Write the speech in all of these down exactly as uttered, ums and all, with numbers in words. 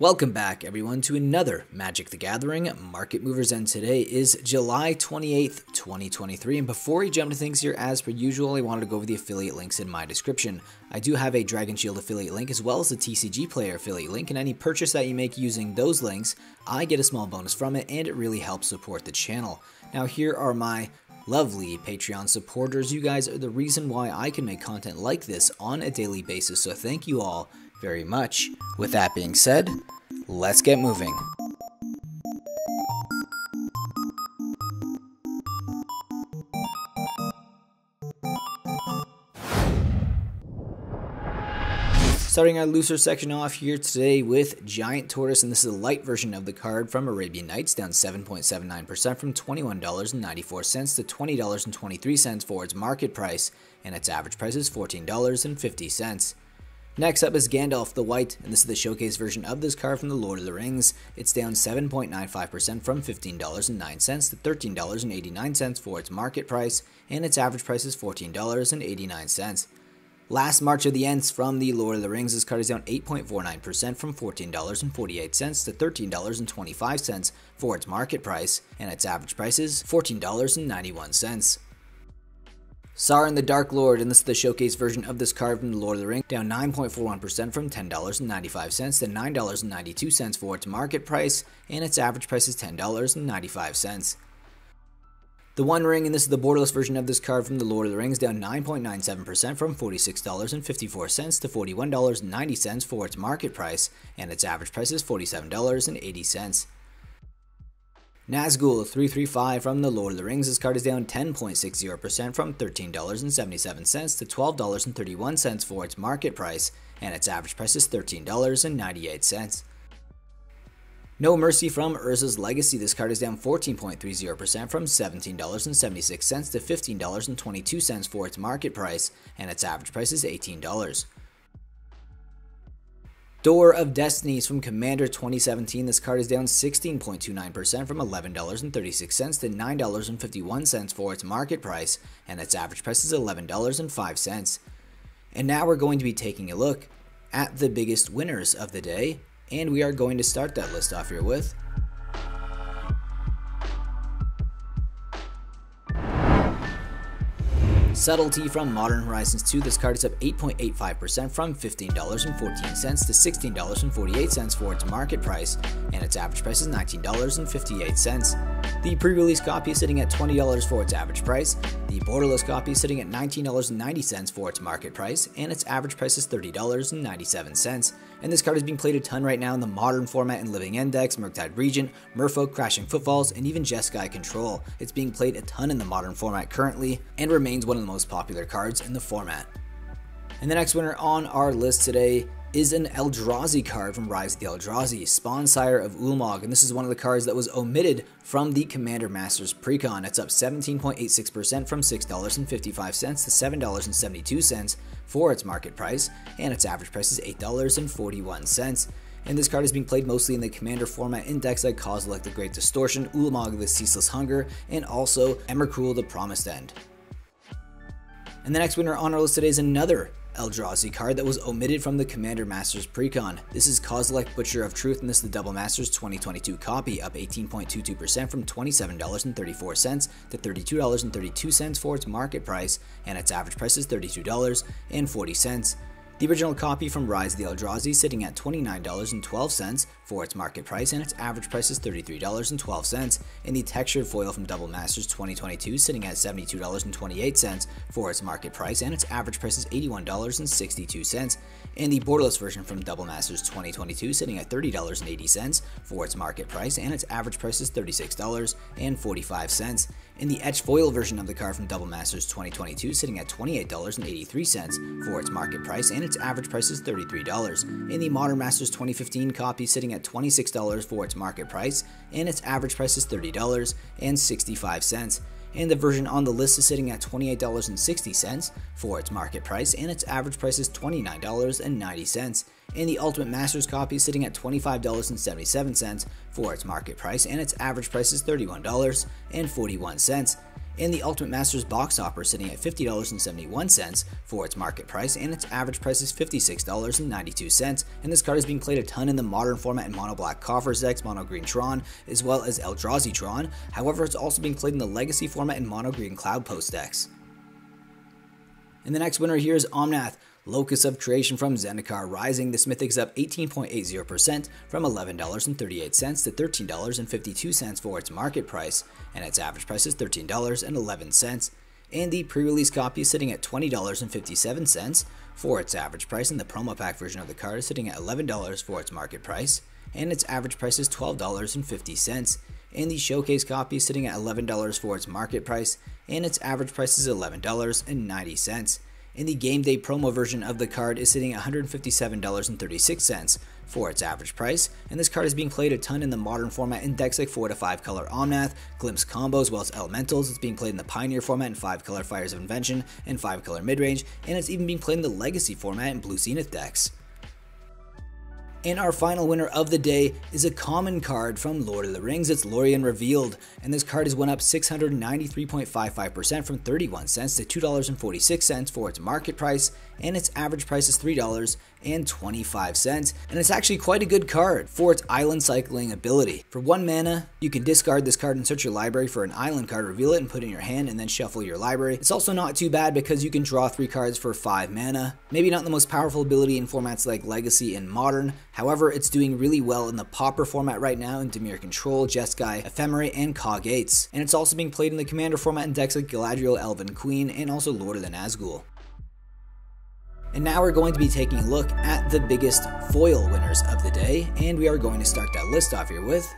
Welcome back, everyone, to another Magic the Gathering Market Movers, and today is July twenty-eighth, twenty twenty-three, and before we jump into things here, as per usual, I wanted to go over the affiliate links in my description. I do have a Dragon Shield affiliate link as well as a T C G Player affiliate link, and any purchase that you make using those links, I get a small bonus from it, and it really helps support the channel. Now, here are my lovely Patreon supporters. You guys are the reason why I can make content like this on a daily basis, so thank you all very much. With that being said, let's get moving. Starting our looser section off here today with Giant Tortoise, and this is a light version of the card from Arabian Nights, down seven point seven nine percent from twenty-one ninety-four to twenty twenty-three for its market price, and its average price is fourteen fifty. Next up is Gandalf the White, and this is the showcase version of this card from the Lord of the Rings. It's down seven point nine five percent from fifteen oh nine to thirteen eighty-nine for its market price, and its average price is fourteen eighty-nine. Last March of the Ents from the Lord of the Rings, this card is down eight point four nine percent from fourteen forty-eight to thirteen twenty-five for its market price, and its average price is fourteen ninety-one. Sauron the Dark Lord, and this is the showcase version of this card from the Lord of the Rings, down nine point four one percent from ten ninety-five to nine ninety-two for its market price, and its average price is ten ninety-five. The One Ring, and this is the borderless version of this card from the Lord of the Rings, down nine point nine seven percent from forty-six fifty-four to forty-one ninety for its market price, and its average price is forty-seven eighty. Nazgul three three five from the Lord of the Rings, this card is down ten point six zero percent from thirteen seventy-seven to twelve thirty-one for its market price, and its average price is thirteen ninety-eight. No Mercy from Urza's Legacy, this card is down fourteen point three zero percent from seventeen seventy-six to fifteen twenty-two for its market price, and its average price is eighteen dollars. Door of Destinies from Commander twenty seventeen, this card is down sixteen point two nine percent from eleven thirty-six to nine fifty-one for its market price, and its average price is eleven oh five. And now we're going to be taking a look at the biggest winners of the day, and we are going to start that list off here with Subtlety from Modern Horizons two. This card is up eight point eight five percent from fifteen fourteen to sixteen forty-eight for its market price, and its average price is nineteen fifty-eight. The pre-release copy is sitting at twenty dollars for its average price. The borderless copy is sitting at nineteen ninety for its market price, and its average price is thirty ninety-seven. And this card is being played a ton right now in the modern format in Living End decks, Murktide Regent, Merfolk, Crashing Footfalls, and even Jeskai Control. It's being played a ton in the modern format currently, and remains one of the most popular cards in the format. And the next winner on our list today is an Eldrazi card from Rise of the Eldrazi, Spawn Sire of Ulamog, and this is one of the cards that was omitted from the Commander Masters Precon. It's up seventeen point eight six percent from six fifty-five to seven seventy-two for its market price, and its average price is eight forty-one. And this card is being played mostly in the Commander format in decks like Kozilek the Great Distortion, Ulamog the Ceaseless Hunger, and also Emrakul the Promised End. And the next winner on our list today is another Eldrazi card that was omitted from the Commander Masters Precon. This is Kozilek Butcher of Truth, and this is the Double Masters twenty twenty-two copy, up eighteen point two two percent from twenty-seven thirty-four to thirty-two thirty-two for its market price, and its average price is thirty-two forty. The original copy from Rise of the Eldrazi sitting at twenty-nine twelve for its market price, and its average price is thirty-three twelve, and the textured foil from Double Masters twenty twenty-two sitting at seventy-two twenty-eight for its market price, and its average price is eighty-one sixty-two, and the borderless version from Double Masters twenty twenty-two sitting at thirty eighty for its market price, and its average price is thirty-six forty-five, and the etched foil version of the card from Double Masters twenty twenty-two sitting at twenty-eight eighty-three for its market price, and its average price is thirty-three dollars. In the Modern Masters twenty fifteen copy sitting at twenty-six dollars for its market price, and its average price is thirty dollars and sixty-five cents. And the version on the list is sitting at twenty-eight sixty for its market price, and its average price is twenty-nine ninety. And the Ultimate Masters copy is sitting at twenty-five seventy-seven for its market price, and its average price is thirty-one forty-one. and the Ultimate Masters box offer sitting at fifty dollars and seventy-one cents for its market price, and its average price is fifty-six dollars and ninety-two cents, and this card is being played a ton in the modern format in Mono Black Coffer's decks, Mono Green Tron, as well as Eldrazi Tron. However, it's also being played in the Legacy format in Mono Green Cloud Post decks. And the next winner here is Omnath Locus of Creation from Zendikar Rising. This mythic is up eighteen point eight zero percent from eleven dollars and thirty-eight cents to thirteen dollars and fifty-two cents for its market price, and its average price is thirteen dollars and eleven cents. And the pre-release copy is sitting at twenty dollars and fifty-seven cents for its average price, and the promo pack version of the card is sitting at eleven dollars for its market price, and its average price is twelve dollars and fifty cents. And the showcase copy is sitting at eleven dollars for its market price, and its average price is eleven dollars and ninety cents. And the game day promo version of the card is sitting at one hundred fifty-seven dollars and thirty-six cents for its average price, and this card is being played a ton in the modern format in decks like four to five color Omnath, Glimpse Combos, as well as Elementals. It's being played in the Pioneer format in five color Fires of Invention and five color Midrange, and it's even being played in the Legacy format in Blue Zenith decks. And our final winner of the day is a common card from Lord of the Rings. It's Lorien Revealed, and this card has went up six hundred ninety-three point five five percent from thirty-one cents to two dollars and forty-six cents for its market price, and its average price is three dollars and twenty-five cents. And it's actually quite a good card for its island cycling ability. For one mana, you can discard this card and search your library for an island card, reveal it and put it in your hand, and then shuffle your library. It's also not too bad because you can draw three cards for five mana. Maybe not the most powerful ability in formats like Legacy and Modern. However, it's doing really well in the Pauper format right now in Dimir Control, Jeskai, Ephemerae, and Kog eights. And it's also being played in the Commander format in decks like Galadriel, Elven Queen, and also Lord of the Nazgul. And now we're going to be taking a look at the biggest foil winners of the day, and we are going to start that list off here with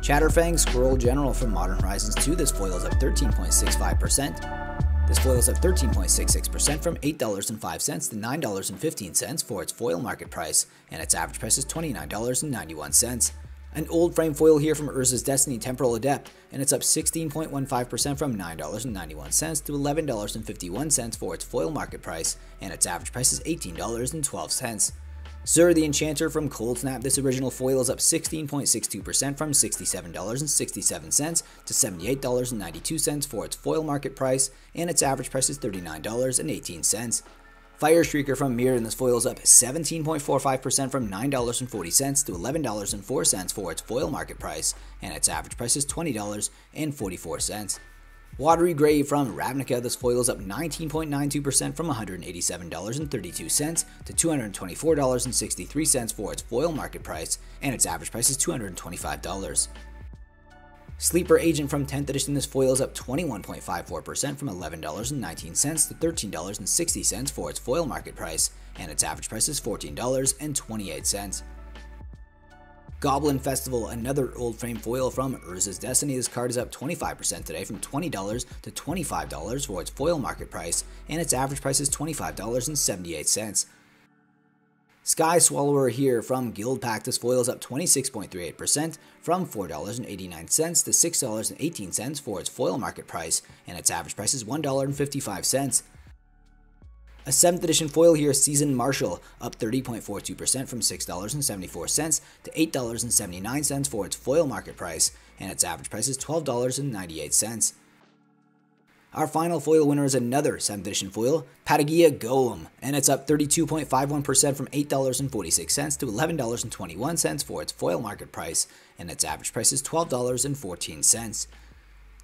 Chatterfang Squirrel General from Modern Horizons two. This foil is up thirteen point six five percent. This foil is up thirteen point six six percent from eight dollars and five cents to nine dollars and fifteen cents for its foil market price, and its average price is twenty-nine dollars and ninety-one cents. An old frame foil here from Urza's Destiny Temporal Adept, and it's up sixteen point one five percent from nine dollars and ninety-one cents to eleven dollars and fifty-one cents for its foil market price, and its average price is eighteen dollars and twelve cents. Zur the Enchanter from Coldsnap. This original foil is up sixteen point six two percent from sixty-seven dollars and sixty-seven cents to seventy-eight dollars and ninety-two cents for its foil market price, and its average price is thirty-nine dollars and eighteen cents. Fire Shrieker from Mirror, and this foil is up seventeen point four five percent from nine dollars and forty cents to eleven dollars and four cents for its foil market price, and its average price is twenty dollars and forty-four cents. Watery Grave from Ravnica. This foil is up nineteen point nine two percent from one hundred eighty-seven dollars and thirty-two cents to two hundred twenty-four dollars and sixty-three cents for its foil market price, and its average price is two hundred twenty-five dollars. Sleeper Agent from tenth edition. This foil is up twenty-one point five four percent from eleven dollars and nineteen cents to thirteen dollars and sixty cents for its foil market price, and its average price is fourteen dollars and twenty-eight cents. Goblin Festival, another old frame foil from Urza's Destiny. This card is up twenty-five percent today from twenty dollars to twenty-five dollars for its foil market price, and its average price is twenty-five dollars and seventy-eight cents. Sky Swallower here from Guild Pact. This foil is up twenty-six point three eight percent from four dollars and eighty-nine cents to six dollars and eighteen cents for its foil market price, and its average price is one dollar and fifty-five cents. A seventh edition foil here, Seasoned Marshal, up thirty point four two percent from six dollars and seventy-four cents to eight dollars and seventy-nine cents for its foil market price, and its average price is twelve dollars and ninety-eight cents. Our final foil winner is another seventh edition foil, Patagia Golem, and it's up thirty-two point five one percent from eight dollars and forty-six cents to eleven dollars and twenty-one cents for its foil market price, and its average price is twelve dollars and fourteen cents.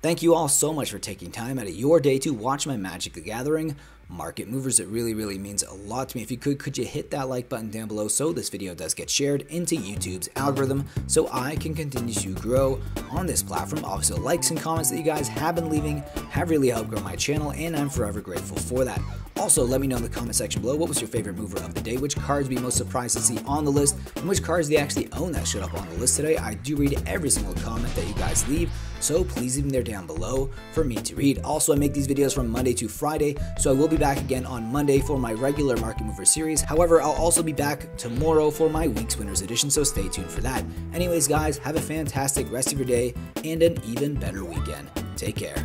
Thank you all so much for taking time out of your day to watch my Magic the Gathering Market Movers. It really, really means a lot to me. If you could, could you hit that like button down below so this video does get shared into YouTube's algorithm so I can continue to grow on this platform. Also, likes and comments that you guys have been leaving have really helped grow my channel, and I'm forever grateful for that. Also, let me know in the comment section below, what was your favorite mover of the day? Which cards were you most surprised to see on the list? And which cards do you actually own that showed up on the list today? I do read every single comment that you guys leave, so please leave them there down below for me to read. Also, I make these videos from Monday to Friday, so I will be back again on Monday for my regular Market Mover series. However, I'll also be back tomorrow for my Week's Winners edition, so stay tuned for that. Anyways, guys, have a fantastic rest of your day and an even better weekend. Take care.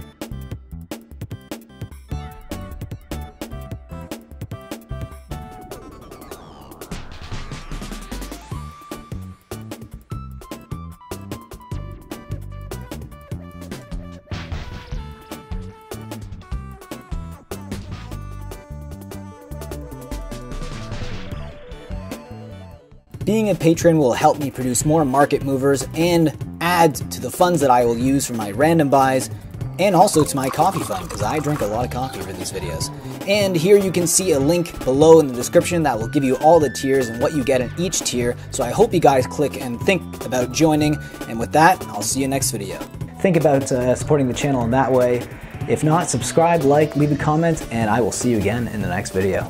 Being a patron will help me produce more market movers and add to the funds that I will use for my random buys, and also to my coffee fund, because I drink a lot of coffee for these videos. And here you can see a link below in the description that will give you all the tiers and what you get in each tier, so I hope you guys click and think about joining, and with that, I'll see you next video. Think about uh, supporting the channel in that way. If not, subscribe, like, leave a comment, and I will see you again in the next video.